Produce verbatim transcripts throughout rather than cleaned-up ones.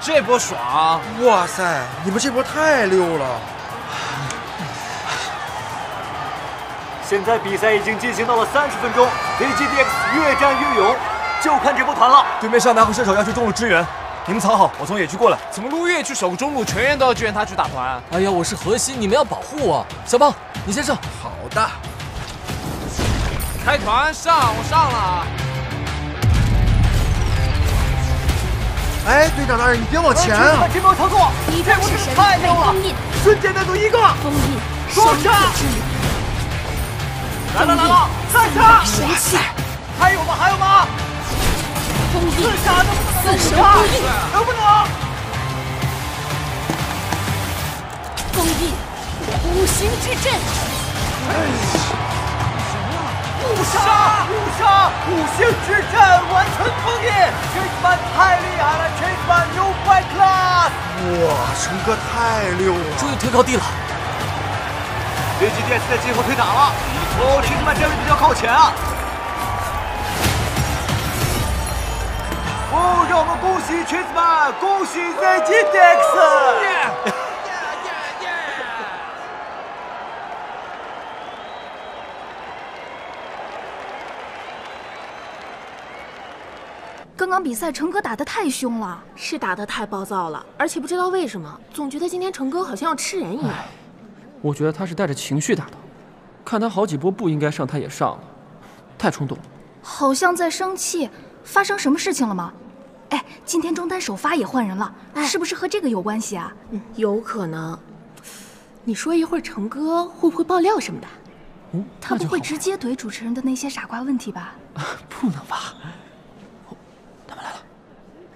这波爽啊！哇塞，你们这波太溜了！现在比赛已经进行到了三十分钟 ，Z G D X 越战越勇，就看这波团了。对面上单和射手要去中路支援，你们藏好，我从野区过来。怎么陆月去守中路，全员都要支援他去打团、啊？哎呀，我是核心，你们要保护我。小胖，你先上。好的。开团上，我上了。 哎，队长大人，你别往前啊！看这波操作，你这波是太牛了！瞬间单独一个，封印，双杀！来了来了，再杀！神器，还有吗？还有吗？封印，四杀能不能？四神封印，能不能？封印，五行之阵。哎，什么？五杀，五杀，五行之阵完成封印，这一 哇，成哥太溜了！终于推高地了。Z G D X 在进后推塔了。哦，陈曼这位比较靠前啊。哦，让我们恭喜陈曼，恭喜 Z G D X。刚刚比赛，成哥打得太凶了，是打得太暴躁了，而且不知道为什么，总觉得今天成哥好像要吃人一样。我觉得他是带着情绪打的，看他好几波不应该上，他也上了，太冲动了。好像在生气，发生什么事情了吗？哎，今天中单首发也换人了，哎、是不是和这个有关系啊？嗯，有可能。你说一会儿成哥会不会爆料什么的？嗯、他不会直接怼主持人的那些傻瓜问题吧？啊、不能吧？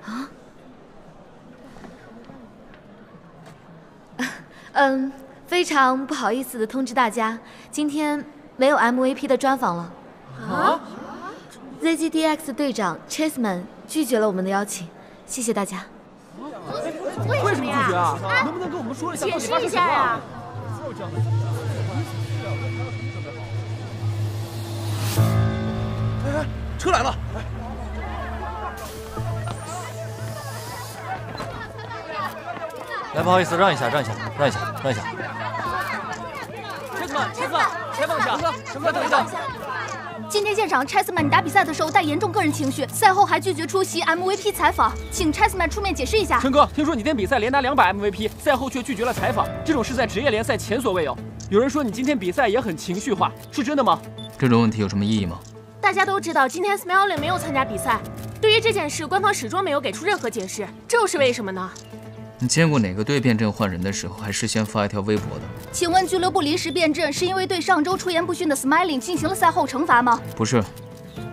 啊，嗯，非常不好意思的通知大家，今天没有 M V P 的专访了。啊 ，Z G D X 队长 Chaseman 拒绝了我们的邀请，谢谢大家。为什么拒绝啊？能不能跟我们说一下？解释一下呀。哎哎，车来了！ 来，不好意思，让一下，让一下，让一下，让一下。Chaseman， Chaseman， 采访一下。Chaseman， 等一下。今天现场 Chaseman 打比赛的时候带严重个人情绪，赛后还拒绝出席 M V P 采访，请 Chaseman 出面解释一下。陈哥，听说你天比赛连拿两百 M V P， 赛后却拒绝了采访，这种事在职业联赛前所未有。有人说你今天比赛也很情绪化，是真的吗？这种问题有什么意义吗？大家都知道，今天 Smiling 没有参加比赛，对于这件事，官方始终没有给出任何解释，这又是为什么呢？ 你见过哪个队辩证换人的时候还事先发一条微博的？请问俱乐部临时辩证是因为对上周出言不逊的 Smiling 进行了赛后惩罚吗？不是，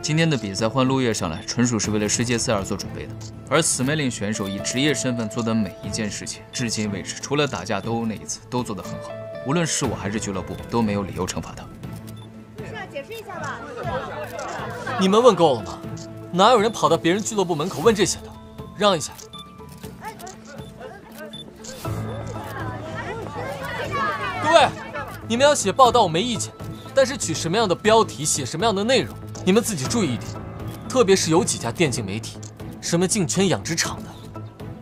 今天的比赛换陆月上来，纯属是为了世界赛而做准备的。而 Smiling 选手以职业身份做的每一件事情，至今为止除了打架斗殴那一次，都做得很好。无论是我还是俱乐部，都没有理由惩罚他。是啊，解释一下吧。你们问够了吗？哪有人跑到别人俱乐部门口问这些的？让一下。 各位，你们要写报道我没意见，但是取什么样的标题，写什么样的内容，你们自己注意一点。特别是有几家电竞媒体，什么竞圈养殖场的，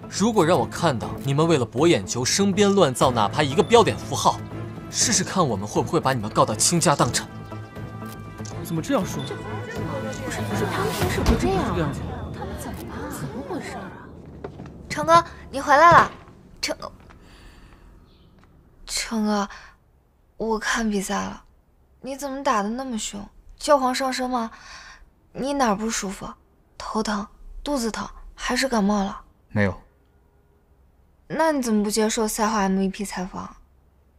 如果让我看到你们为了博眼球生编乱造，哪怕一个标点符号，试试看我们会不会把你们告到倾家荡产。怎么这样说？不是不是，他们平时不这样。他们怎么了？怎么回事啊？成哥，你回来了，成。 成哥，我看比赛了，你怎么打得那么凶？教皇上身吗？你哪儿不舒服？头疼、肚子疼，还是感冒了？没有。那你怎么不接受赛后 M V P 采访？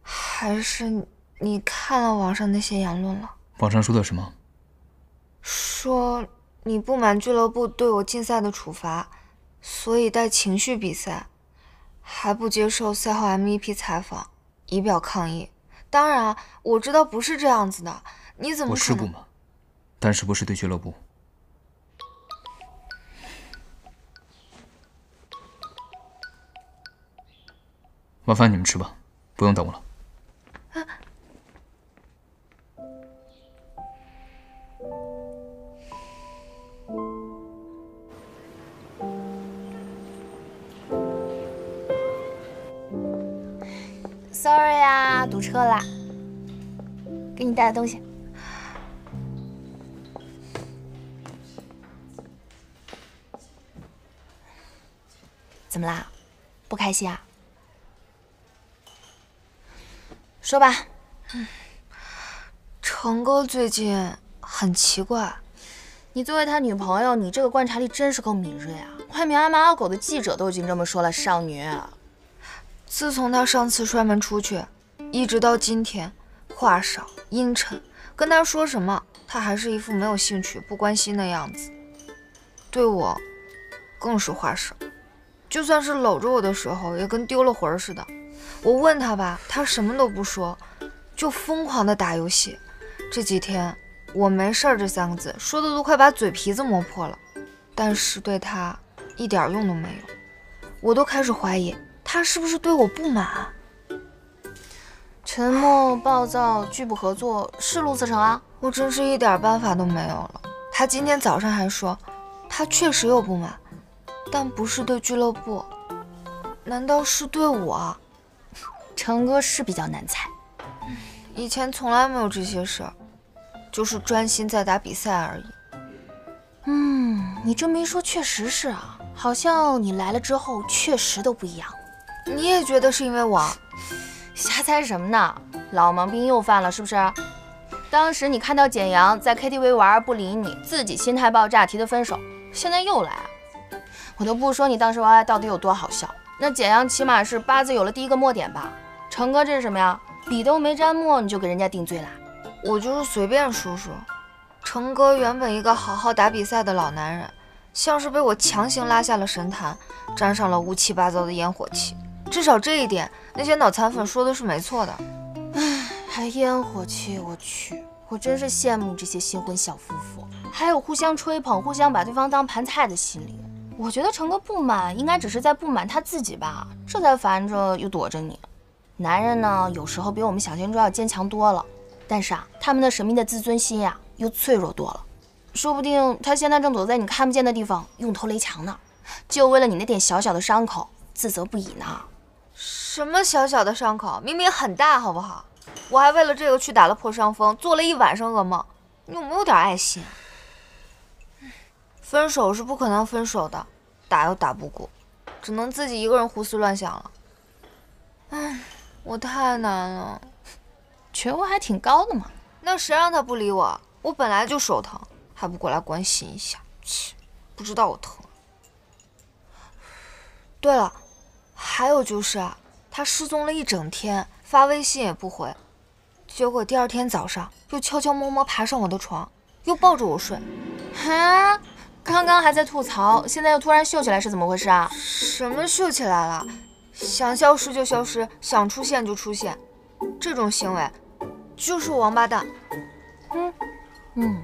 还是你看了网上那些言论了？网上说的什么？说你不满俱乐部对我禁赛的处罚，所以带情绪比赛，还不接受赛后 M V P 采访。 以表抗议，当然啊，我知道不是这样子的。你怎么？我是不满，但是不是对俱乐部。晚饭你们吃吧，不用等我了。啊、sorry 啊，堵车啦。给你带的东西。怎么啦？不开心啊？说吧。嗯，成哥最近很奇怪。 你作为他女朋友，你这个观察力真是够敏锐啊！快明阿猫阿狗的记者都已经这么说了，少女。自从他上次摔门出去，一直到今天，话少阴沉，跟他说什么，他还是一副没有兴趣、不关心的样子。对我，更是话少，就算是搂着我的时候，也跟丢了魂似的。我问他吧，他什么都不说，就疯狂的打游戏。这几天。 我没事儿这三个字说的都快把嘴皮子磨破了，但是对他一点用都没有，我都开始怀疑他是不是对我不满。沉默、暴躁、拒不合作是陆思成啊，我真是一点办法都没有了。他今天早上还说，他确实有不满，但不是对俱乐部，难道是对我？成哥是比较难猜，以前从来没有这些事儿。 就是专心在打比赛而已。嗯，你这么一说，确实是啊，好像你来了之后确实都不一样了。你也觉得是因为我？瞎猜什么呢？老毛病又犯了，是不是？当时你看到简阳在 K T V 玩不理你，自己心态爆炸提的分手，现在又来啊！我都不说你当时玩到底有多好笑，那简阳起码是八字有了第一个墨点吧？成哥这是什么呀？笔都没沾墨你就给人家定罪啦？ 我就是随便说说，成哥原本一个好好打比赛的老男人，像是被我强行拉下了神坛，沾上了乌七八糟的烟火气。至少这一点，那些脑残粉说的是没错的。唉，还烟火气，我去，我真是羡慕这些新婚小夫妇，还有互相吹捧、互相把对方当盘菜的心理。我觉得成哥不满，应该只是在不满他自己吧，这才烦着又躲着你。男人呢，有时候比我们想象中要坚强多了。 但是啊，他们的神秘的自尊心呀、啊，又脆弱多了。说不定他现在正躲在你看不见的地方，用头雷强呢，就为了你那点小小的伤口自责不已呢。什么小小的伤口？明明很大，好不好？我还为了这个去打了破伤风，做了一晚上噩梦。你有没有点爱心？分手是不可能分手的，打又打不过，只能自己一个人胡思乱想了。唉，我太难了。 觉悟还挺高的嘛，那谁让他不理我？我本来就手疼，还不过来关心一下，切，不知道我疼。对了，还有就是啊，他失踪了一整天，发微信也不回，结果第二天早上又悄悄摸摸爬上我的床，又抱着我睡。啊，刚刚还在吐槽，现在又突然秀起来，是怎么回事啊？什么秀起来了？想消失就消失，想出现就出现，这种行为。 就是王八蛋，嗯嗯，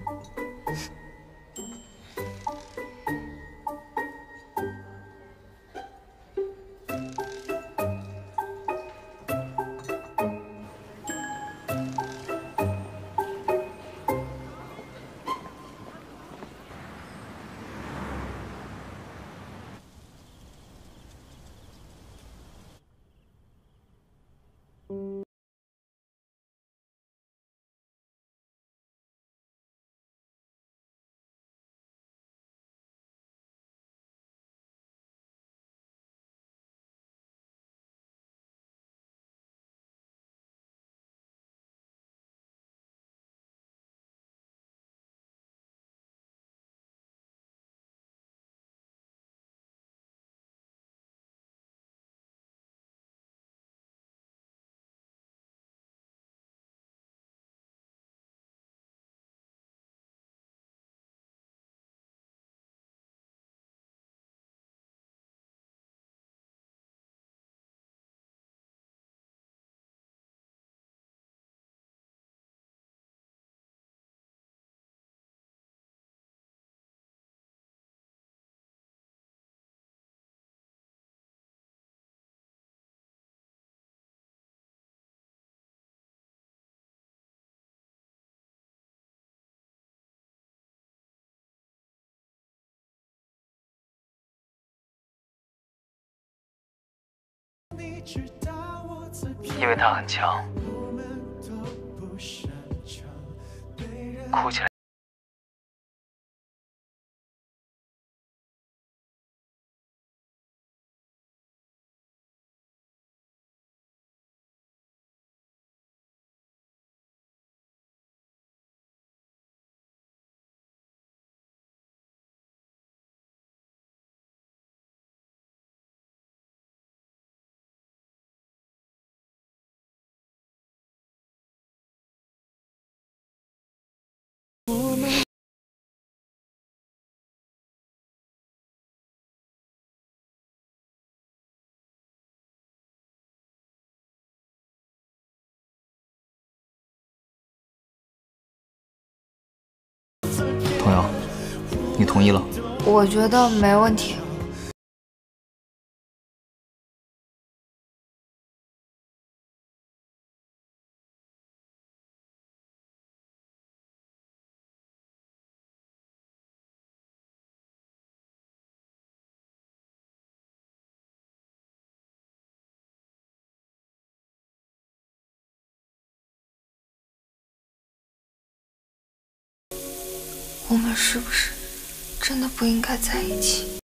你知道我。因为他很强，哭起来。朋友，你同意了？我觉得没问题。我们是不是真的不应该在一起？